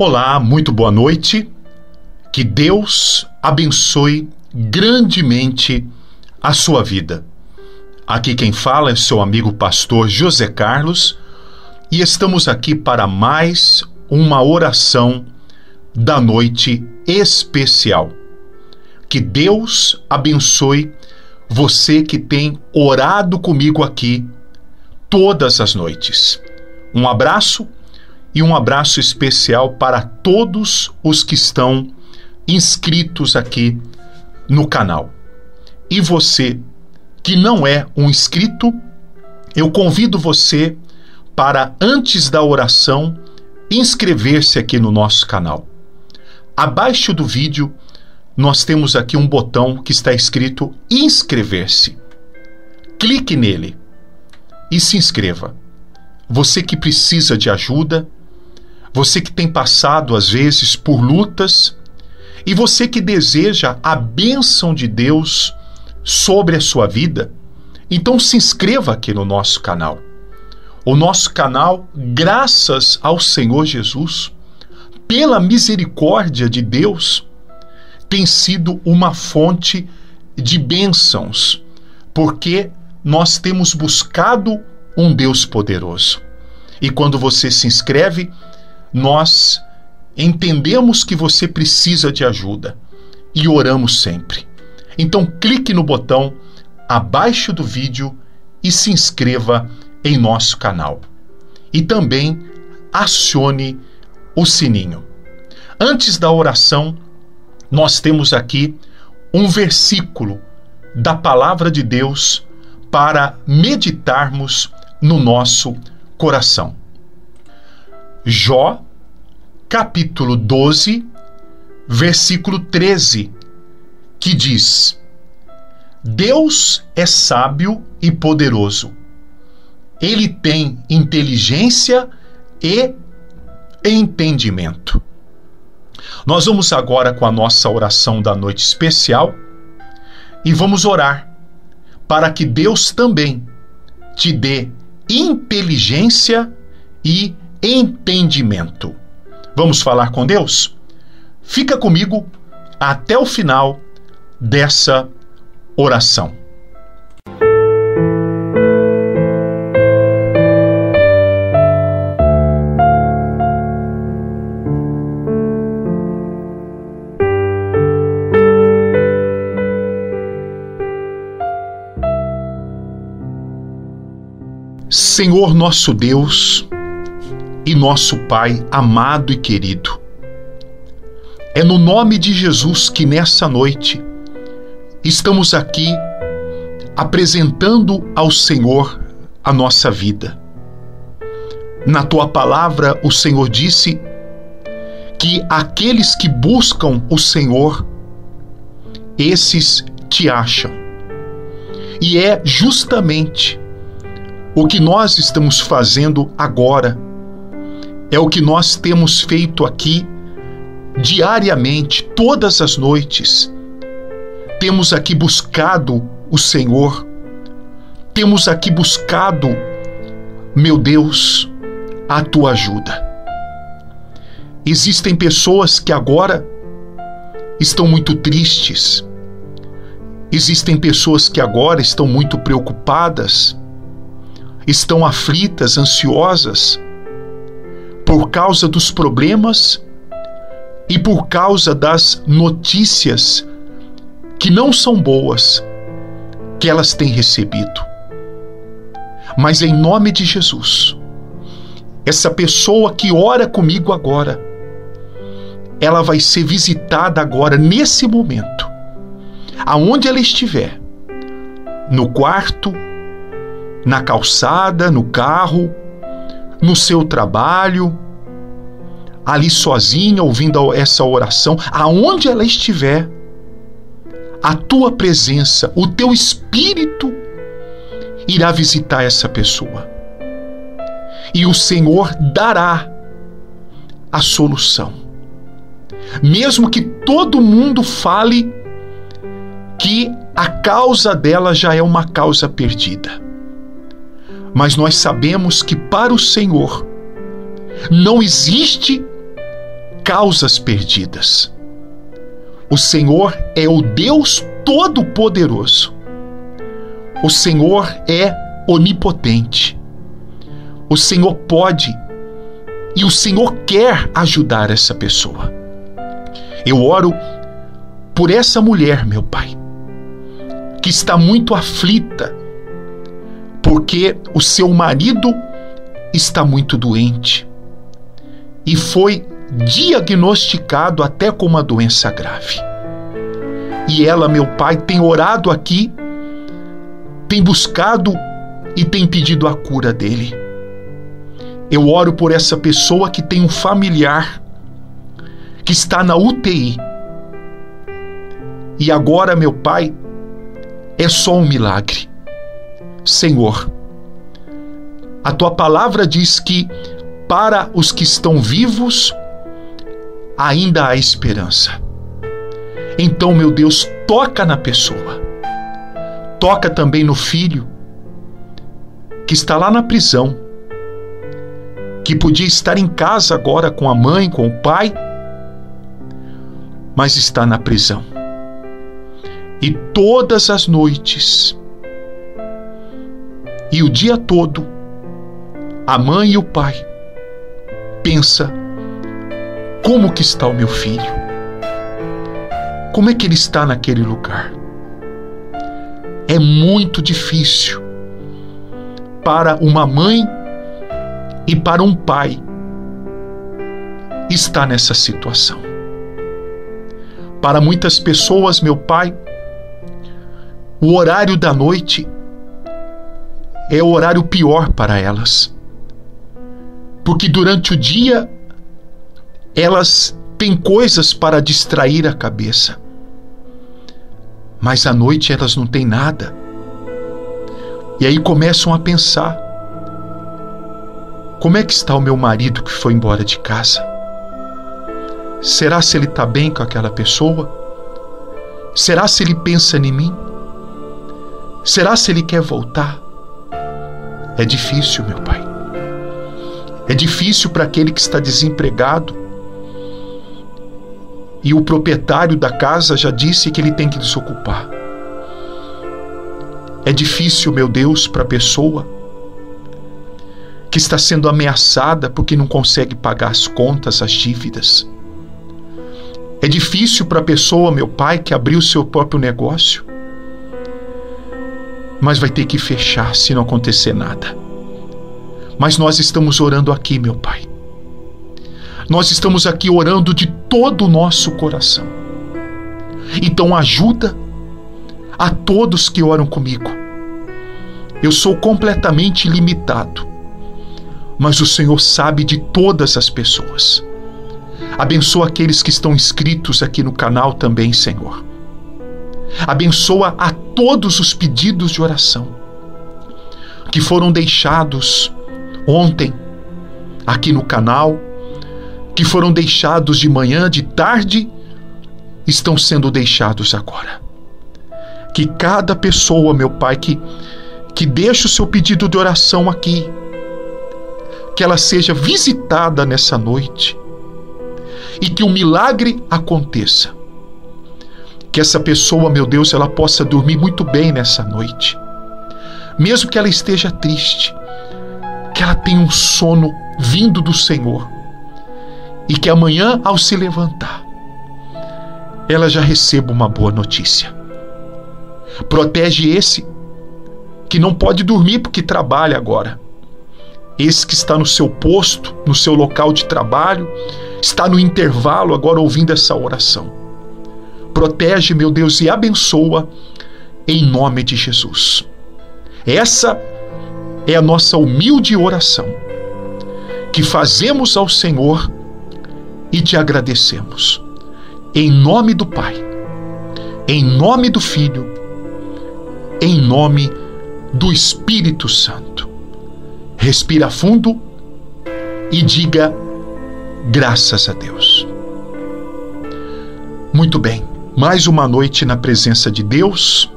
Olá, muito boa noite. Que Deus abençoe grandemente a sua vida. Aqui quem fala é seu amigo pastor José Carlos e estamos aqui para mais uma oração da noite especial. Que Deus abençoe você que tem orado comigo aqui todas as noites. Um abraço. E um abraço especial para todos os que estão inscritos aqui no canal. E você que não é um inscrito, eu convido você para, antes da oração, inscrever-se aqui no nosso canal. Abaixo do vídeo, nós temos aqui um botão que está escrito inscrever-se. Clique nele e se inscreva. Você que precisa de ajuda, você que tem passado, às vezes, por lutas, e você que deseja a bênção de Deus sobre a sua vida, então se inscreva aqui no nosso canal. O nosso canal, graças ao Senhor Jesus, pela misericórdia de Deus, tem sido uma fonte de bênçãos, porque nós temos buscado um Deus poderoso. E quando você se inscreve, nós entendemos que você precisa de ajuda e oramos sempre. Então clique no botão abaixo do vídeo e se inscreva em nosso canal. E também acione o sininho. Antes da oração, nós temos aqui um versículo da palavra de Deus para meditarmos no nosso coração. Jó, capítulo 12, versículo 13, que diz: Deus é sábio e poderoso. Ele tem inteligência e entendimento. Nós vamos agora com a nossa oração da noite especial e vamos orar para que Deus também te dê inteligência e entendimento. Vamos falar com Deus? Fica comigo até o final dessa oração. Senhor nosso Deus e nosso Pai amado e querido, é no nome de Jesus que nessa noite estamos aqui apresentando ao Senhor a nossa vida. Na tua palavra, o Senhor disse que aqueles que buscam o Senhor, esses te acham. E é justamente o que nós estamos fazendo agora, é o que nós temos feito aqui diariamente, todas as noites. Temos aqui buscado o Senhor, temos aqui buscado, meu Deus, a tua ajuda. Existem pessoas que agora estão muito tristes, existem pessoas que agora estão muito preocupadas, estão aflitas, ansiosas, por causa dos problemas e por causa das notícias que não são boas que elas têm recebido. Mas em nome de Jesus, essa pessoa que ora comigo agora, ela vai ser visitada agora, nesse momento, aonde ela estiver, no quarto, na calçada, no carro, no seu trabalho, ali sozinha, ouvindo essa oração, aonde ela estiver, a tua presença, o teu espírito irá visitar essa pessoa. E o Senhor dará a solução. Mesmo que todo mundo fale que a causa dela já é uma causa perdida. Mas nós sabemos que para o Senhor não existe causas perdidas. O Senhor é o Deus Todo-Poderoso. O Senhor é onipotente. O Senhor pode e o Senhor quer ajudar essa pessoa. Eu oro por essa mulher, meu Pai, que está muito aflita, porque o seu marido está muito doente e foi diagnosticado até com uma doença grave. E ela, meu Pai, tem orado aqui, tem buscado e tem pedido a cura dele. Eu oro por essa pessoa que tem um familiar que está na UTI. E agora, meu Pai, é só um milagre. Senhor, a Tua palavra diz que para os que estão vivos, ainda há esperança. Então, meu Deus, toca na pessoa. Toca também no filho que está lá na prisão, que podia estar em casa agora com a mãe, com o pai, mas está na prisão. E todas as noites e o dia todo, a mãe e o pai pensa: como que está o meu filho? Como é que ele está naquele lugar? É muito difícil para uma mãe e para um pai estar nessa situação. Para muitas pessoas, meu Pai, o horário da noite é o horário pior para elas, porque durante o dia elas têm coisas para distrair a cabeça, mas à noite elas não têm nada. E aí começam a pensar: como é que está o meu marido que foi embora de casa? Será se ele está bem com aquela pessoa? Será se ele pensa em mim? Será se ele quer voltar? É difícil, meu Pai. É difícil para aquele que está desempregado. E o proprietário da casa já disse que ele tem que desocupar. É difícil, meu Deus, para a pessoa que está sendo ameaçada porque não consegue pagar as contas, as dívidas. É difícil para a pessoa, meu Pai, que abriu seu próprio negócio, mas vai ter que fechar se não acontecer nada. Mas nós estamos orando aqui, meu Pai. Nós estamos aqui orando de todo o nosso coração. Então ajuda a todos que oram comigo. Eu sou completamente limitado, mas o Senhor sabe de todas as pessoas. Abençoa aqueles que estão inscritos aqui no canal também, Senhor. Abençoa a todos os pedidos de oração que foram deixados ontem aqui no canal, que foram deixados de manhã, de tarde, estão sendo deixados agora. Que cada pessoa, meu Pai, que deixa o seu pedido de oração aqui, que ela seja visitada nessa noite e que um milagre aconteça. Que essa pessoa, meu Deus, ela possa dormir muito bem nessa noite. Mesmo que ela esteja triste, que ela tenha um sono vindo do Senhor. E que amanhã, ao se levantar, ela já receba uma boa notícia. Protege esse que não pode dormir porque trabalha agora. Esse que está no seu posto, no seu local de trabalho, está no intervalo agora ouvindo essa oração. Protege, meu Deus, e abençoa em nome de Jesus. Essa é a nossa humilde oração que fazemos ao Senhor e te agradecemos, em nome do Pai, em nome do Filho, em nome do Espírito Santo. Respira fundo e diga graças a Deus. Muito bem, mais uma noite na presença de Deus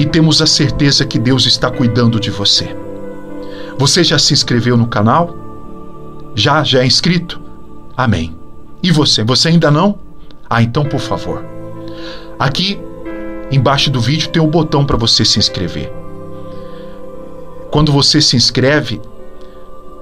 e temos a certeza que Deus está cuidando de você. Você já se inscreveu no canal? Já é inscrito? Amém. E você? Você ainda não? Ah, então por favor. Aqui embaixo do vídeo tem um botão para você se inscrever. Quando você se inscreve,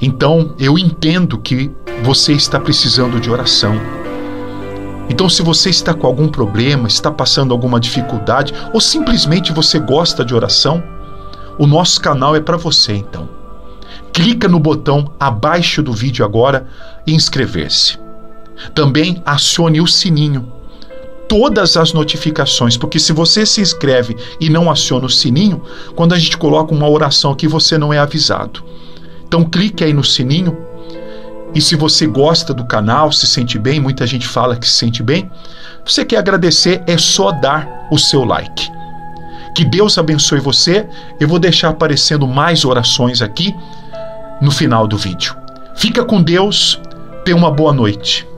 então eu entendo que você está precisando de oração. Então se você está com algum problema, está passando alguma dificuldade, ou simplesmente você gosta de oração, o nosso canal é para você então. Clica no botão abaixo do vídeo agora e inscrever-se. Também acione o sininho, todas as notificações, porque se você se inscreve e não aciona o sininho, quando a gente coloca uma oração aqui você não é avisado. Então clique aí no sininho. E se você gosta do canal, se sente bem, muita gente fala que se sente bem, você quer agradecer, é só dar o seu like. Que Deus abençoe você. Eu vou deixar aparecendo mais orações aqui no final do vídeo. Fica com Deus, tenha uma boa noite.